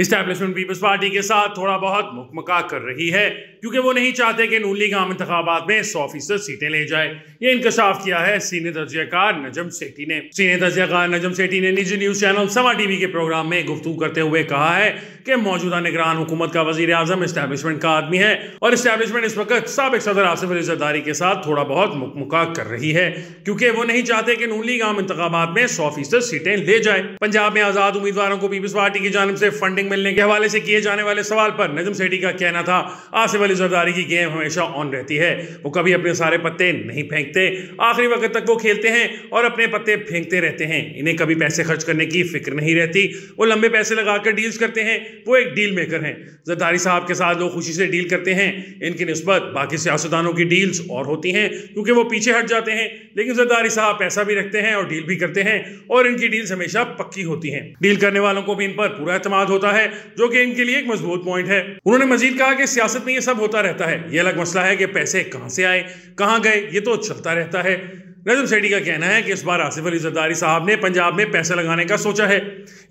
Establishment peoples party के साथ थोड़ा बहुत मुकमका कर रही है क्योंकि वो नहीं चाहते कि नून लीग आम इंतखाबात में 100% सीटें ले जाए। ये इंकशाफ किया है सीनियर तजज़ियाकार नजम सेठी ने। सीनियर तजज़ियाकार नजम सेठी ने निजी न्यूज चैनल समा टीवी के प्रोग्राम में गुफ्तगू करते हुए कहा है कि मौजूदा निगरान हुकूमत का वजीर आजम इस्टैब्लिशमेंट का आदमी है और इस्टैब्लिशमेंट इस वक्त साबिक सदर आसिफ अली जरदारी के साथ थोड़ा बहुत मुकमका कर रही है क्योंकि वो नहीं चाहते कि नून लीग आम इंतखाबात में 100% सीटें ले जाए। पंजाब में आजाद उम्मीदवारों को पीपल्स पार्टी की जानिब से फंडिंग मिलने के हवाले से किए जाने वाले सवाल पर नजम सेठी का कहना था, आसिफ अली जरदारी की गेम हमेशा ऑन रहती है, वो कभी अपने सारे पत्ते नहीं फेंकते, आखिरी वक्त तक वो खेलते हैं और अपने पत्ते फेंकते रहते हैं, इन्हें कभी पैसे खर्च करने की फिक्र नहीं रहती, वो लंबे पैसे लगाकर डील्स करते हैं, वो एक डील मेकर हैं। जरदारी साहब के साथ लोग खुशी से डील करते हैं, इनकी निस्बत बाकी सियासतदानों की डील्स और होती हैं क्योंकि वो पीछे हट जाते हैं, लेकिन जरदारी साहब पैसा भी रखते हैं और डील भी करते हैं और इनकी डील्स हमेशा पक्की होती हैं, डील करने वालों को भी इन पर पूरा एतमाद होता है जो कि इनके लिए एक मजबूत पॉइंट है। उन्होंने मजीद कहा कि सियासत में ये सब होता रहता है, ये अलग मसला है कि पैसे कहां से आए कहां गए ये तो चलता रहता है। नजम सेठी का कहना है कि इस बार आसिफ अली जरदारी साहब ने पंजाब में पैसे लगाने का सोचा है,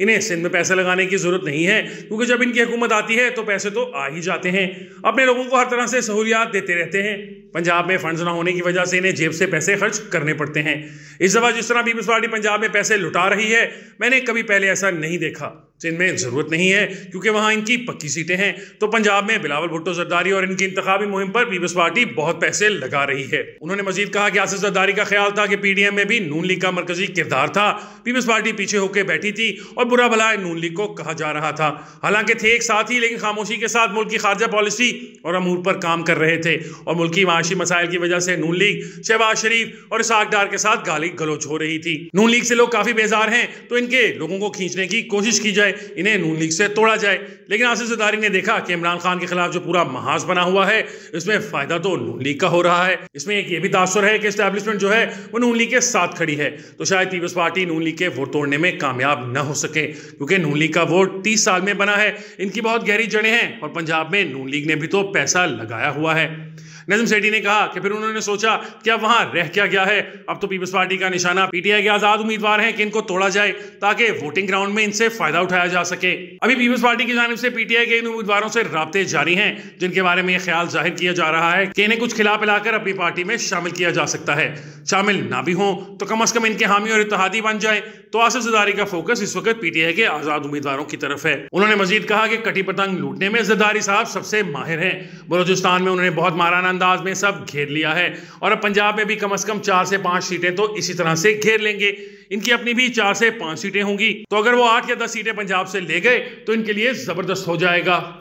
इन्हें सिंध में पैसे लगाने की ज़रूरत नहीं है क्योंकि जब इनकी हुकूमत आती है तो पैसे तो आ ही जाते हैं, अपने लोगों को हर तरह से सहूलियात देते रहते हैं, पंजाब में फंड्स ना होने की वजह से इन्हें जेब से पैसे खर्च करने पड़ते हैं। इस दफ़ा जिस तरह पीपल्स पार्टी पंजाब में पैसे लुटा रही है मैंने कभी पहले ऐसा नहीं देखा, सिंध में ज़रूरत नहीं है क्योंकि वहाँ इनकी पक्की सीटें हैं, तो पंजाब में बिलावल भुट्टो जरदारी और इनकी इंतखाबी मुहिम पर पीपल्स पार्टी बहुत पैसे लगा रही है। उन्होंने मजीद कहा कि आसिफ जरदारी का ख्याल था कि पीडीएम में भी नून लीग का मरकजी किरदार था, पीपल्स पार्टी पीछे होकर बैठी थी और बुरा भला नून लीग को कहा जा रहा था, हालांकि थे एक साथ ही लेकिन खामोशी के साथ मुल्क की खारजा पॉलिसी और अमूर पर काम कर रहे थे और मुल्क की माशी मसाइल की वजह से नून लीग शहबाज शरीफ और इसाक डार के साथ गाली गलोच हो रही थी। नून लीग से लोग काफी बेजार हैं तो इनके लोगों को खींचने की कोशिश की जाए, इन्हें नून लीग से तोड़ा जाए, लेकिन आसिफ जरदारी ने देखा कि इमरान खान के खिलाफ जो पूरा महाज बना हुआ है इसमें फायदा तो नून लीग का हो रहा है, इसमें एक ये भी तासुर है कि एस्टैब्लिशमेंट जो है वो नून लीग के साथ खड़ी है, तो शायद पीपल्स पार्टी नून लीग के वोट तोड़ने में कामयाब न हो सके क्योंकि नून लीग का वोट 30 साल में बना है, इनकी बहुत गहरी जड़ें हैं और पंजाब में नून लीग ने भी तो पैसा लगाया हुआ है। नजम सेठी ने कहा कि फिर उन्होंने सोचा कि अब वहां रह क्या गया है, अब तो पीपल्स पार्टी का निशाना पीटीआई के आजाद उम्मीदवार हैं कि इनको तोड़ा जाए ताकि वोटिंग ग्राउंड में इनसे फायदा उठाया जा सके। अभी पीपल्स पार्टी की जानिब से पीटीआई के इन उम्मीदवारों से राब्ते जारी हैं जिनके बारे में यह ख्याल जाहिर किया जा रहा है कि इन्हें कुछ खिला पिलाकर अपनी पार्टी में शामिल किया जा सकता है, शामिल ना भी हों तो कम अज कम इनके हामी और इत्तेहादी बन जाए, तो आसिफ जरदारी का फोकस इस वक्त पीटीआई के आजाद उम्मीदवारों की तरफ है। उन्होंने मजीद कहा कि कटी पतंग लूटने में जरदारी साहब सबसे माहिर हैं, बलोचिस्तान में उन्होंने बहुत माराना अंदाज में सब घेर लिया है और अब पंजाब में भी कम से कम 4 से 5 सीटें तो इसी तरह से घेर लेंगे, इनकी अपनी भी 4 से 5 सीटें होंगी, तो अगर वो 8 या 10 सीटें पंजाब से ले गए तो इनके लिए जबरदस्त हो जाएगा।